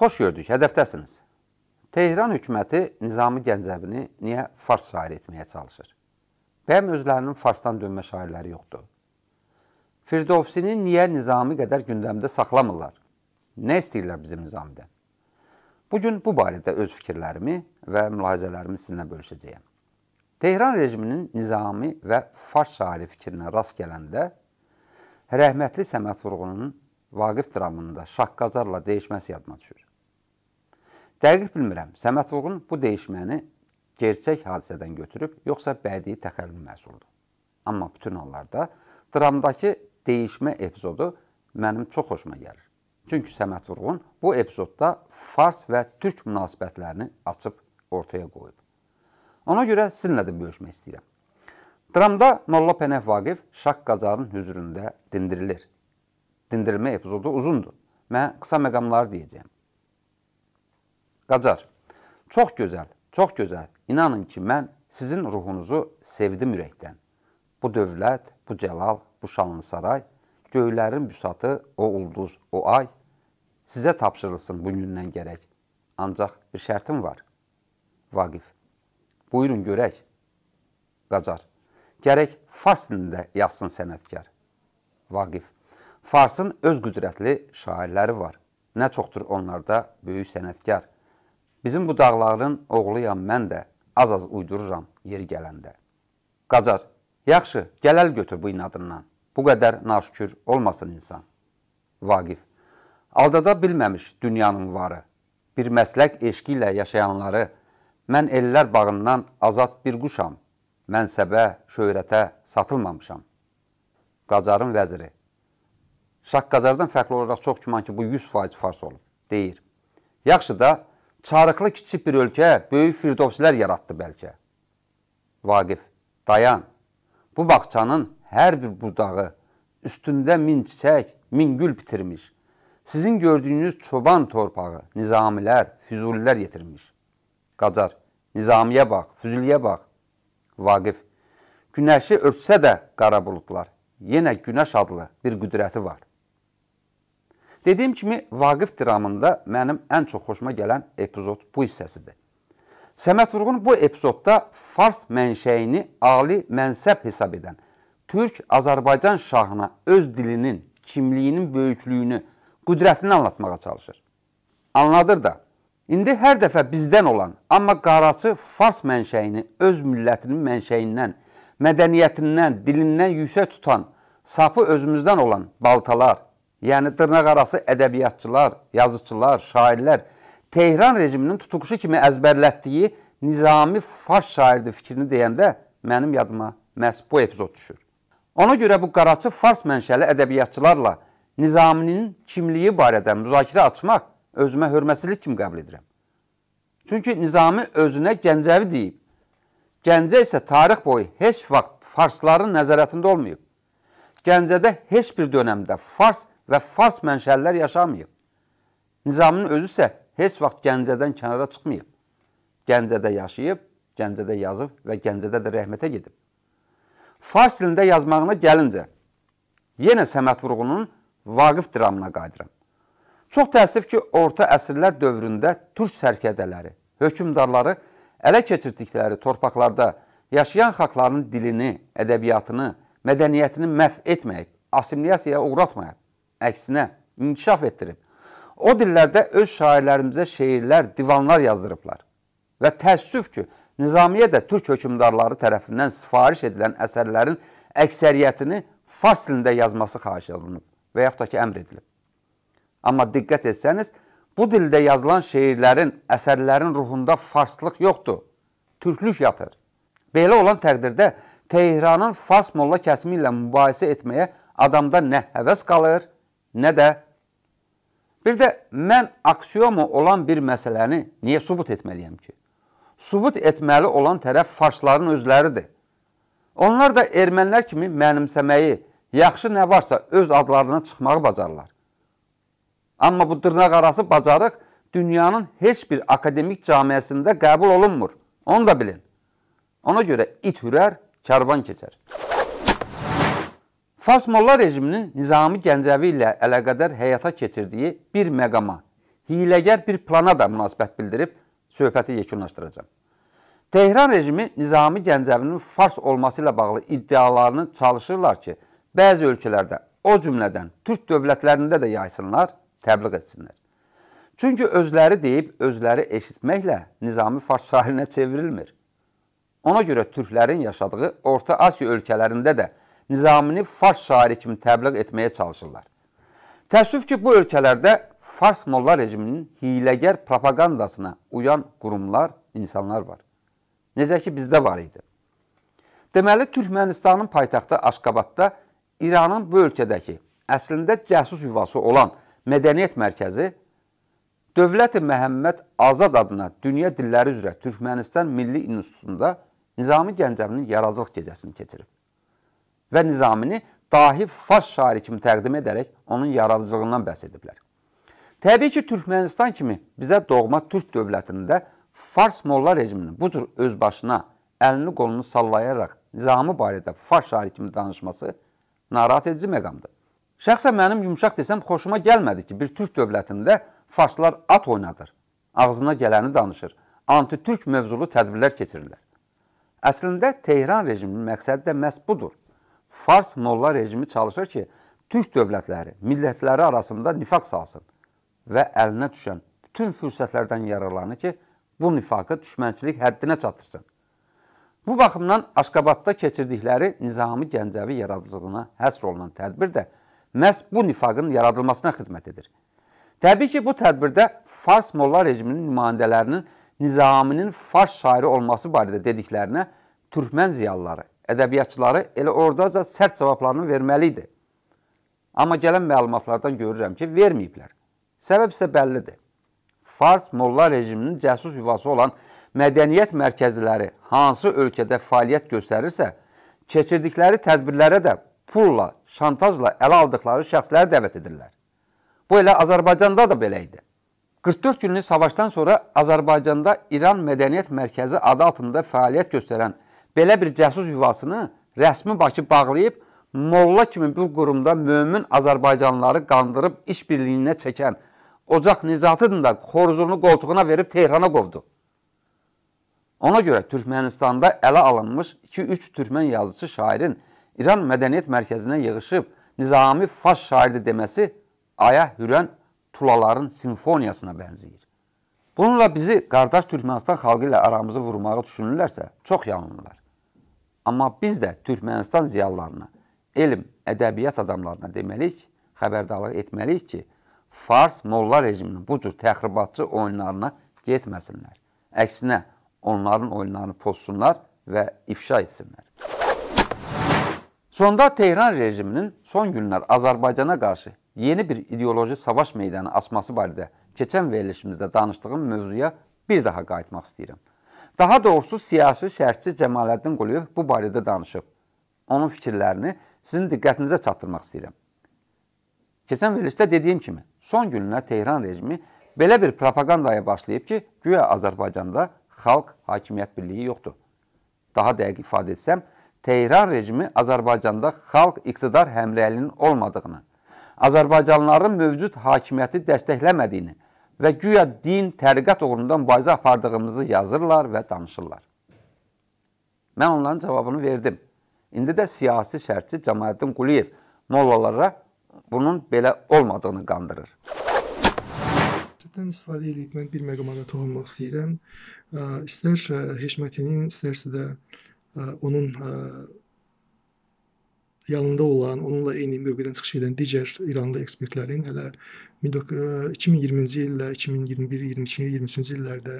Xoş gördük, hədəfdəsiniz. Tehran hökuməti Nizami Gəncəvini niyə fars şairi etməyə çalışır? Bəyəm özlərinin farsdan dönmə şairləri yoxdur. Firdovsini niyə Nizami qədər gündəmdə saxlamırlar? Nə istəyirlər bizim Nizamidən? Bugün bu barədə öz fikirlərimi və mülahizələrimi sizinlə bölüşəcəyəm. Tehran rejiminin Nizami və fars şairi fikrinə rast gələndə rəhmətli Səməd Vurğunun Vaqif dramında Şah Qacarla dəyişməsi yadıma düşür. Dəqiq bilmirəm, Səməd Vurğun bu dəyişməni gerçək hadisədən götürüb, yoxsa bədii təxəllül məhsuldur. Amma bütün hallarda dramdakı dəyişmə epizodu mənim çox xoşuma gəlir. Çünki Səməd Vurğun bu epizodda fars və türk münasibətlərini açıb ortaya qoyub. Ona görə sizinlə də bölüşmək istəyirəm. Dramda Molla Pənəh Vaqif Şah Qacarın hüzurunda dindirilir. Dindirilmə epizodu uzundur. Mən qısa məqamları deyəcəyim. Qacar, çox gözəl, inanın ki, mən sizin ruhunuzu sevdim ürəkdən. Bu dövlət, bu cəlal, bu şanlı saray, göylərin büsatı, o ulduz, o ay, sizə tapşırılsın bugündən gərək. Ancaq bir şərtim var. Vaqif, buyurun görək. Qacar, gərək fars dilində yazsın sənətkar. Vaqif, farsın öz qüdrətli şairləri var. Nə çoxdur onlarda böyük sənətkar. Bizim bu dağların oğluyam mən də, az-az uydururam yeri gələndə. Qacar, yaxşı, gələl götür bu inadından. Bu qədər naşükür olmasın insan. Vaqif, aldada bilməmiş dünyanın varı, bir məslək eşqi ilə yaşayanları, mən ellər bağından azad bir quşam, mən səbə, şöhrətə satılmamışam. Qacarın vəziri, Şah Qacardan fərqli olaraq çox güman ki, bu 100% fars olub, deyir. Yaxşı da, çarıqlı kiçik bir ölkə böyük firdovsilər yaratdı bəlkə. Vaqif, dayan, bu bağçanın hər bir budağı üstündə 1000 çiçək, 1000 gül bitirmiş. Sizin gördüyünüz çoban torpağı nizamilər, füzulilər yetirmiş. Qacar, nizamiyə bax, füzuliyə bax. Vaqif, günəşi örtsə də qara buludlar, yenə günəş adlı bir qüdrəti var. Dediyim kimi, Vaqif dramında mənim ən çox xoşuma gələn epizod bu hissəsidir. Səməd Vurğun bu epizodda fars mənşəyini ali mənsəb hesab edən Türk-Azərbaycan şahına öz dilinin, kimliyinin böyüklüyünü, qüdrətini anlatmağa çalışır. Anladır da, indi hər dəfə bizdən olan, amma qaraçı fars mənşəyini öz millətinin mənşəyindən, mədəniyyətindən, dilindən yüksək tutan, sapı özümüzdən olan baltalar, yəni dırnaq arası ədəbiyyatçılar, yazıçılar, şairlər Tehran rejiminin tutuquşu kimi əzbərlətdiyi Nizami fars şairdir fikrini deyəndə mənim yadıma məhz bu epizod düşür. Ona görə bu qaraçı fars mənşəli ədəbiyyatçılarla Nizaminin kimliyi barədə müzakirə açmaq özümə hörmətsizlik kimi qəbul edirəm. Çünki Nizami özünə Gəncəvi deyib. Gəncə isə tarix boyu heç vaxt farsların nəzarətində olmayıb. Gəncədə heç bir dönəmdə fars və fars mənşəllər yaşamayıb. Nizaminin özü isə heç vaxt Gəncədən kənara çıxmayıb. Gəncədə yaşayıb, Gəncədə yazıb və Gəncədə də rəhmətə gedib. Fars dilində yazmağına gəlincə, yenə Səməd Vurğunun Vaqif dramına qayıdıram. Çox təəssüf ki, orta əsrlər dövründə türk sərkədələri, hökümdarları ələ keçirdikləri torpaqlarda yaşayan xalqların dilini, ədəbiyyatını, mədəniyyətini məhv etməyib, assimilyasiyaya uğratmayıb. Əksinə, inkişaf etdirib. O dillərdə öz şairlərimizə şeirlər, divanlar yazdırıblar. Və təəssüf ki, Nizamiyə də türk hökümdarları tərəfindən sifariş edilən əsərlərin əksəriyyətini fars dilində yazması xahiş olunub və yaxud da ki, əmr edilib. Amma diqqət etsəniz, bu dildə yazılan şeirlərin, əsərlərin ruhunda farslıq yoxdur, türklük yatır. Belə olan təqdirdə Tehranın fars molla kəsimi ilə mübahisə etməyə adamda nə həvəs qalır, nə də. Bir də mən aksiomu olan bir məsələni niyə sübut etməliyəm ki? Sübut etməli olan tərəf farsların özləridir. Onlar da ermənlər kimi mənimsəməyi, yaxşı nə varsa öz adlarına çıxmağı bacarlar. Amma bu dırnaq arası bacarıq dünyanın heç bir akademik camiəsində qəbul olunmur. Onu da bilin. Ona görə it hürər, karvan keçər. Fars molla rejiminin Nizami Gəncəvi ilə əlaqədar həyata keçirdiyi bir məqama, hiləgər bir plana da münasibət bildirib söhbəti yekunlaşdıracağım. Tehran rejimi Nizami Gəncəvinin fars olması ilə bağlı iddialarını çalışırlar ki, bəzi ölkələrdə, o cümlədən Türk dövlətlərində də yaysınlar, təbliğ etsinlər. Çünki özləri deyib, özləri eşitməklə Nizami fars şairinə çevrilmir. Ona görə türklərin yaşadığı Orta Asiya ölkələrində də Nizamini fars şairi kimi təbliğ etməyə çalışırlar. Təəssüf ki, bu ölkələrdə fars molla rejiminin hiləgər propagandasına uyan qurumlar, insanlar var. Necə ki, bizdə var idi. Deməli, Türkmənistanın paytaxtı Aşqabatda İranın bu ölkədəki, əslində cəsus yuvası olan mədəniyyət mərkəzi Dövlət-i Məhəmməd Azad adına Dünya Dilləri üzrə Türkmənistan Milli İnstitutunda Nizami Gəncəvinin yarazılıq gecəsini keçirib və Nizamini dahi fars şairi kimi təqdim edərək onun yaradıcılığından bəhs ediblər. Təbii ki, Türkmənistan kimi bizə doğma Türk dövlətində fars molla rejiminin bu cür öz başına əlini qolunu sallayaraq Nizami barədə fars şairi kimi danışması narahat edici məqamdır. Şəxsən mənim yumşaq desəm xoşuma gəlmədi ki, bir Türk dövlətində farslar at oynadır, ağzına gələni danışır, anti-türk mövzulu tədbirlər keçirirlər. Əslində, Tehran rejiminin məqsədi də məhz budur. Fars molla rejimi çalışır ki, Türk dövlətləri, millətləri arasında nifaq salsın və əlinə düşən bütün fürsətlərdən yararlanır ki, bu nifaqı düşmənçilik həddinə çatırsın. Bu baxımdan Aşqabatda keçirdikləri Nizami Gəncəvi yaradıcılığına həsr olunan tədbir də məhz bu nifaqın yaradılmasına xidmət edir. Təbii ki, bu tədbirdə fars molla rejiminin nümayəndələrinin Nizaminin fars şairi olması barədə dediklərinə türkmən ziyalıları, ədəbiyyatçıları elə oradaca sərt cavablarını verməli idi. Amma gələn məlumatlardan görürəm ki, verməyiblər. Səbəb isə bəllidir. Fars molla rejiminin cəsus yuvası olan mədəniyyət mərkəzləri hansı ölkədə fəaliyyət göstərirsə, keçirdikləri tədbirlərə də pulla, şantajla ələ aldıqları şəxsləri dəvət edirlər. Bu elə Azərbaycanda da belə idi. 44 günlük savaşdan sonra Azərbaycanda İran Mədəniyyət Mərkəzi adı altında fəaliyyət göstərən belə bir cəsus yuvasını rəsmi Bakı bağlayıb, molla kimi bir qurumda mömin Azərbaycanlıları qandırıb iş birliyinə çəkən Ocaq Nizatıdın da xoruzunu qoltuğuna verib Tehrana qovdu. Ona görə Türkmənistanda ələ alınmış 2-3 türkmən yazıcı şairin İran Mədəniyyət Mərkəzinə yığışıb Nizami fars şairdir deməsi aya hürən tulaların simfoniyasına bənziyir. Bununla bizi qardaş Türkmənistan xalqı ilə aramızı vurmağı düşünürlərsə, çox yanılırlar. Amma biz də Türkmənistan ziyalılarına, elm, ədəbiyyat adamlarına deməliyik, xəbərdarlıq etməliyik ki, fars molla rejiminin bu cür təxribatçı oyunlarına getməsinlər. Əksinə, onların oyunlarını pozsunlar və ifşa etsinlər. Sonda Tehran rejiminin son günlər Azərbaycana qarşı yeni bir ideoloji savaş meydanı açması barədə keçən verilişimizdə danışdığım mövzuya bir daha qayıtmaq istəyirəm. Daha doğrusu siyasi şərhçi Cəmaləddin Quliyev bu barədə danışıb. Onun fikirlərini sizin diqqətinizə çatdırmaq istəyirəm. Keçən verilişdə dediyim kimi, son günlər Tehran rejimi belə bir propagandaya başlayıb ki, güya Azərbaycanda xalq hakimiyyət birliyi yoxdur. Daha dəqiq ifadə etsəm, Tehran rejimi Azərbaycanda xalq iqtidar həmrəyinin olmadığını, Azərbaycanlıların mövcud hakimiyyəti dəstəkləmədiyini və güya din, təriqat uğrundan mübarizə apardığımızı yazırlar və danışırlar. Mən onların cavabını verdim. İndi də siyasi şərhçi Cəmaləddin Quliyev mollalara bunun belə olmadığını qandırır. Mən istifadə edib, mən bir məqamada toxunmaq istəyirəm. İstər Heşmetinin, istərsə də onun yanında olan, onunla eyni bölgədən çıxış edən digər İranlı ekspertlərin hələ 2020-ci illə, 2021, 22, 23-cü illərdə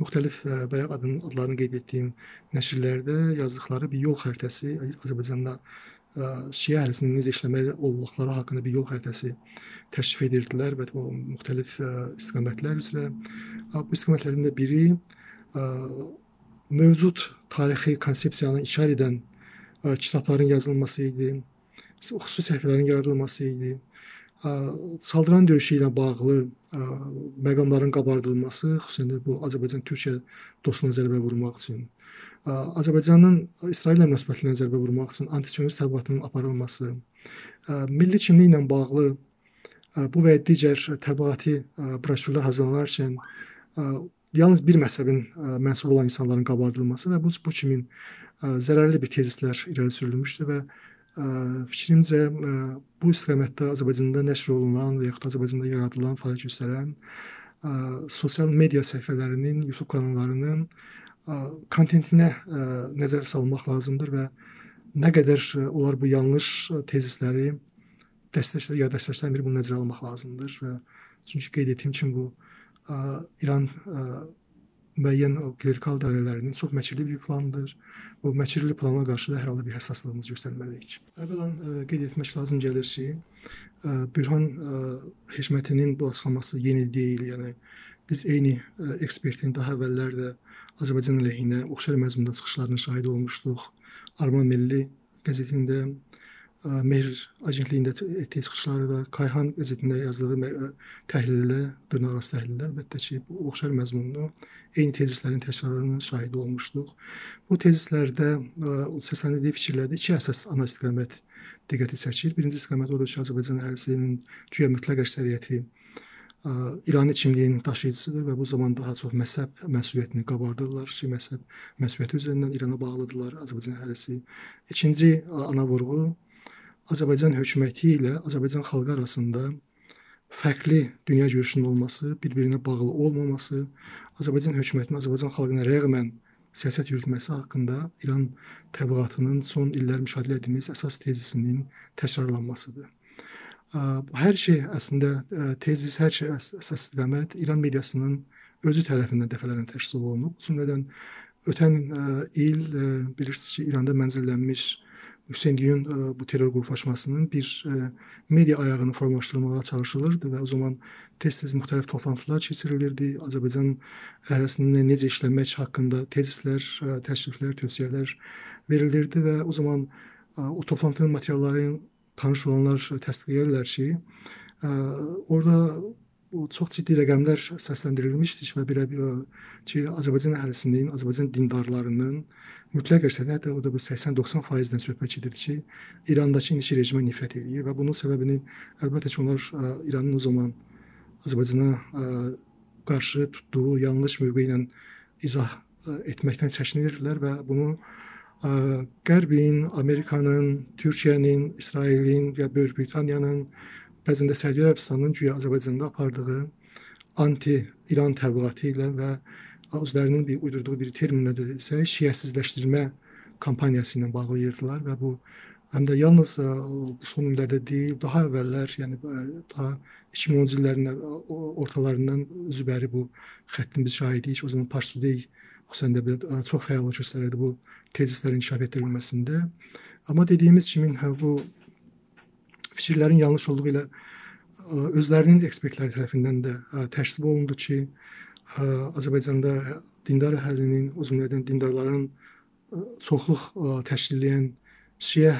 müxtəlif bayaq adlarını qeyd etdiyim nəşrlərdə yazdıqları bir yol xəritəsi, Azərbaycanda Şiə əhalisinin necə işləməli olduqları haqqında bir yol xəritəsi təşrif edirdilər və o müxtəlif istiqamətlər üzrə. Bu istiqamətlərin də biri mövcud tarixi konsepsiyanı işarə edən kitabların yazılması idi, xüsusi səhifələrin yaradılması idi, Saldıran döyüşü ilə bağlı məqamların qabardılması, xüsusən də bu Azərbaycan-Türkiyə dostuna zərbə vurmaq üçün, Azərbaycanın İsraillə münasibətlərinə zərbə vurmaq üçün antisionist təbliğatının aparılması, milli kimliyi ilə bağlı bu və digər təbliğatı broşürlər hazırlanarkən yalnız bir məhzəbin mənsub olan insanların qabardılması və bu kimin zərərli bir tezislər irəli sürülmüşdür və fikrimcə bu istiqamətdə Azərbaycanda nəşr olunan və yaxud Azərbaycanda yaradılan, fəaliyyət göstərən sosial media səhifələrinin, YouTube kanallarının kontentinə nəzər salmaq lazımdır və nə qədər onlar bu yanlış tezisləri dəstəkləyə dəstəkləyən bir bunu nəzərə almaq lazımdır və çünki qeyd etdiyim kimi bu İran müəyyən klerikal dairələrinin çox məkirli bir planıdır. Bu məkirli plana qarşı da hər halda bir həssaslığımız göstərməliyik. Əvvələn qeyd etmək lazım gəlir ki, Bülhan Heşmetinin bu açıqlaması yeni deyil. Yəni, biz eyni ekspertin daha əvvəllərdə Azərbaycan əleyhinə oxşar məzmunda çıxışlarına şahid olmuşduq. Arman Milli qəzetində, Mehr agentliyində etdiyi çıxışları da, Kayhan qəzetində yazdığı təhlillə, dırnaq arası təhlillə, əlbəttə ki, bu oxşar məzmunlu eyni tezislərin təkrarlarının şahidi olmuşduq. Bu tezislərdə, səsləndirdiyi fikirlərdə iki əsas ana istiqamət diqqəti çəkir. Birinci istiqamət odur ki, Azərbaycan əhalisinin güya mütləq əksəriyyəti İrani kimliyin daşıyıcısıdır və bu zaman daha çox məhzəb məsuliyyətini qabardırlar ki, məhzəb məsuliyyəti üzərindən İrana bağlıdırlar Azərbaycan əhalisi. İkinci ana vurğu Azərbaycan hökuməti ilə Azərbaycan xalqı arasında fərqli dünya görüşünün olması, bir-birinə bağlı olmaması, Azərbaycan hökumətinin Azərbaycan xalqına rəğmən siyasət yürütməsi haqqında İran təbliğatının son illər müşahidə etdiyimiz əsas tezisinin təkrarlanmasıdır. Hər şey əslində tezis, hər şey əsas istiqamət İran mediasının özü tərəfindən dəfələrlə təşkil olunub. Cümlədən ötən il bilirsiniz ki, İranda mənzillənmiş Hüseyin bu terör qruplaşmasının bir media ayağını formalaşdırmağa çalışılırdı və o zaman tez-tez müxtəlif toplantılar keçirilirdi. Azərbaycan əhalisinin necə işlənmək haqqında tezislər, təşriflər, tövsiyələr verilirdi və o zaman o toplantının materialları tanış olanlar təsdiq edirlər ki, orada çox ciddi rəqəmlər səsləndirilmişdir və belə ki, Azərbaycan əhalisinin, Azərbaycan dindarlarının mütləq əksəriyyəti, hətta orada 80-90%-dən söhbət gedir ki, İrandakı indiki rejimə nifrət edir və bunun səbəbini əlbəttə ki, onlar İranın o zaman Azərbaycana qarşı tutduğu yanlış mövqe ilə izah etməkdən çəkinirlər və bunu Qərbin, Amerikanın, Türkiyənin, İsrailin və Böyük Britaniyanın bəzən də Səudiyyə Ərəbistanının güya Azərbaycanda apardığı anti-İran təbliğatı ilə və özlərinin uydurduğu bir terminlə də isə şiəsizləşdirmə kampaniyası ilə bağlayırdılar və bu həm də yalnız son illərdə deyil, daha əvvəllər, yəni daha 2010-cu illərin ortalarından üzbəri bu xəttin biz şahidiyik, o zaman Parsudey xüsusən də çox fəallı göstərirdi bu tezislərin inkişaf etdirilməsində. Amma dediyimiz kimin bu fikirlərin yanlış olduğu ilə özlərinin ekspertləri tərəfindən də təşkil olundu ki, Azərbaycanda dindar əhalinin, o cümlədən dindarların çoxluq təşkilləyən şiə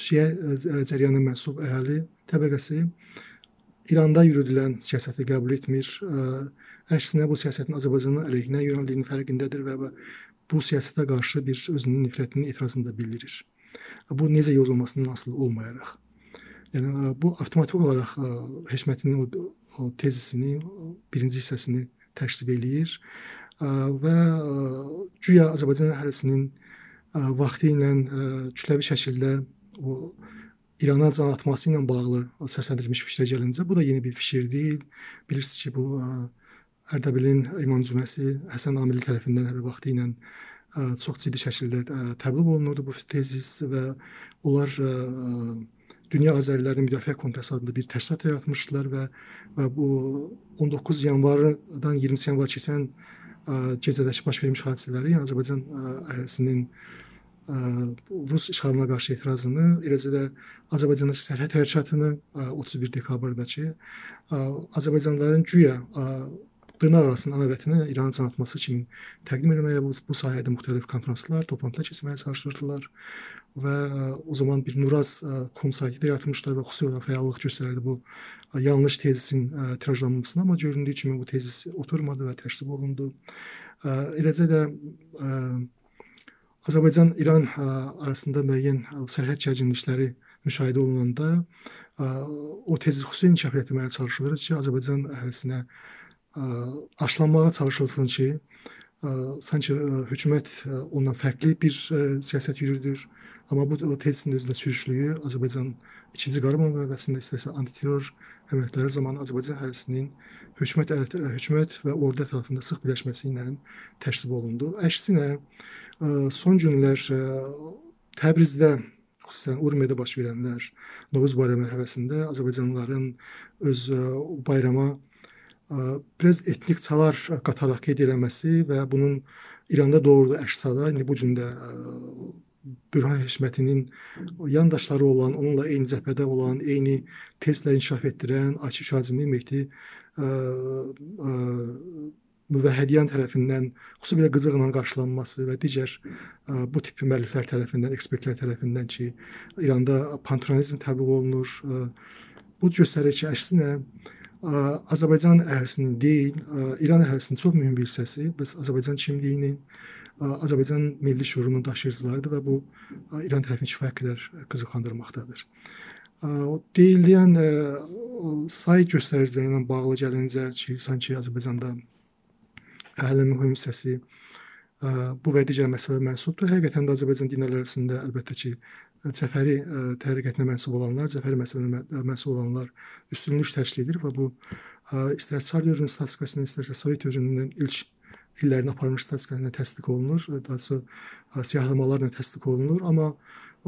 cəryanına mənsub əhali təbəqəsi İranda yürüdülən siyasəti qəbul etmir. Əksinə bu siyasətin Azərbaycanın əleyhinə yönəldiyinin fərqindədir və bu siyasətə qarşı bir özünün nifrətinin etirazını da bildirir. Bu necə yozulmasından asılı olmayaraq. Yəni, bu avtomatik olaraq Heşmətinin o tezisini, birinci hissəsini təşkil eləyir və güya Azərbaycan əhalisinin vaxtı ilə kütləvi şəkildə İrana can atması ilə bağlı səsləndirilmiş fikrə gəlincə, bu da yeni bir fikir deyil. Bilirsiniz ki, bu Ərdəbilin İmam Cüməsi Həsən Amirli tərəfindən hələ vaxtı ilə çox ciddi şəkildə təbliğ olunurdu bu tezis və onlar Dünya Azərilərinin Müdafiə Komitəsi adlı bir təşkilat yaratmışdılar və bu 19 yanvardan 20 yanvar keçən gecədəki baş vermiş hadisələri, yəni Azərbaycan əhalisinin Rus işğalına qarşı etirazını, eləcə də Azərbaycandakı sərhəd hərəkatını 31 dekabrdakı Azərbaycanlıların güya dırnaq arasının ana vətənə İranın can atması kimi təqdim eləməyə bu sahədə müxtəlif konferanslar, toplantılar keçirməyə çalışırdılar və o zaman bir Nuraz komisayı da yaratmışlar və xüsusi olaraq fəallıq göstərirdi bu yanlış tezisin tirajlanmasına, amma göründüyü kimi bu tezis oturmadı və təşkil olundu. Eləcə də Azərbaycan-İran arasında müəyyən sərhəd gərginlikləri müşahidə olunanda o tezlikxüsü inkişaf etməyə çalışılır ki, Azərbaycan əhlisinə aşılanmağa çalışılsın ki, sanki hükümet ondan farklı bir siyaset yürüdür. Ama bu tezisinin özünde sürüşlüyü Azərbaycan 2-ci Qarabağ müharibəsində istəsə antiterror əməliyyatları zamanı Azərbaycan əhalisinin hökumət və ordu ətrafında sıx birləşməsi ilə təşkil olundu. Əksinə, son günlər Təbrizdə, xüsusən Urmiyədə baş verənlər, Novruz bayramı mərhəbəsində Azərbaycanlıların öz bayrama biraz etnik çalar qataraq qeyd eləməsi və bunun İranda doğurduğu əşsada, indi bu gündə Bülhan Heşmetinin yandaşları olan, onunla eyni cəbhədə olan, eyni tezləri inkişaf etdirən Akif Şazimli Mehdi müvəhhədiyan tərəfindən xüsusi bir qızıqla qarşılanması və digər bu tip müəlliflər tərəfindən, ekspertlər tərəfindən ki, İranda pantronizm təbliğ olunur. Bu göstərir ki, əksinə Azərbaycan əhalisinin deyil, İran əhalisinin çox mühüm bir hissəsi, biz Azərbaycan kimliyinin, Azərbaycan milli şüurunun daşıyıcılarıdır və bu İran tərəfini kifayət qədər qızıqlandırmaqdadır. Deyilən say göstəriciləri ilə bağlı gəlincə ki, sanki Azərbaycanda əhalinin mühüm hissəsi bu və digər məsələ mənsubdur. Həqiqətən də Azərbaycan dinləri arasında əlbəttə ki, Cəfəri təriqətinə mənsub olanlar, Cəfəri məsələsinə mənsub olanlar üstünlük təşkil edir və bu istər Çar dövrünün statistikasının, istərsə Sovet dövrünün ilk illərini aparmış statistikasına təsdiq olunur, daha sonra siyahlamalarla təsdiq olunur. Amma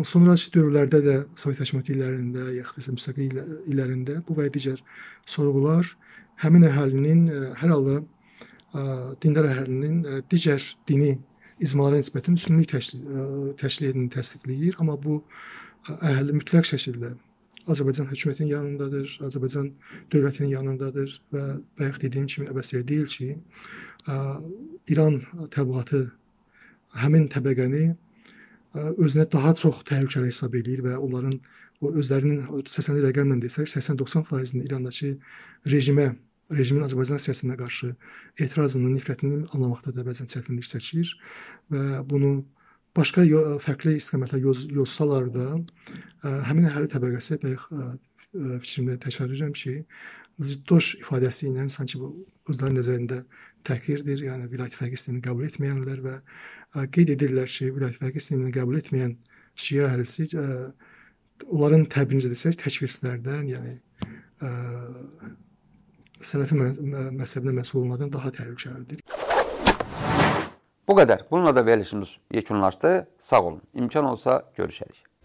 sonraki dövrlərdə də Sovet hökuməti illərində, yaxud da müstəqil illərində bu və digər sorğular həmin əhalinin, hər halda dindar əhalinin digər dini izmalara nisbətən üstünlük təşkil edilini təsdiqləyir. Amma bu əhali mütləq şəkildə Azərbaycan hökumətinin yanındadır, Azərbaycan dövlətinin yanındadır və bayaq dediyim kimi əbəs yerə deyil ki, İran təbliğatı həmin təbəqəni özünə daha çox təhlükəli hesab edir və onların özlərinin 80 rəqəmlə desək, 80-90%-ni İrandakı rejimin Azərbaycan siyasətinə qarşı etirazını, nifrətini anlamaqda da bəzən çətinlik çəkir və bunu başqa fərqli istiqamətlər yozsalar da, həmin əhali təbəqəsi, fikrimdə təkrar edirəm ki, ziddoş ifadəsi ilə sanki bu özlərin nəzərində təhqirdir, yəni vilayət fərqi sistemini qəbul etməyənlər və qeyd edirlər ki, vilayət fərqi sistemini qəbul etməyən şia əhlisi, onların təbirincə desək, təkfirçilərdən, yəni sələfi məzhəbinə məsul olanlardan daha təhlükəlidir. Bu qədər. Bununla da verilişimiz yekunlaşdı. Sağ olun. İmkan olsa görüşərik.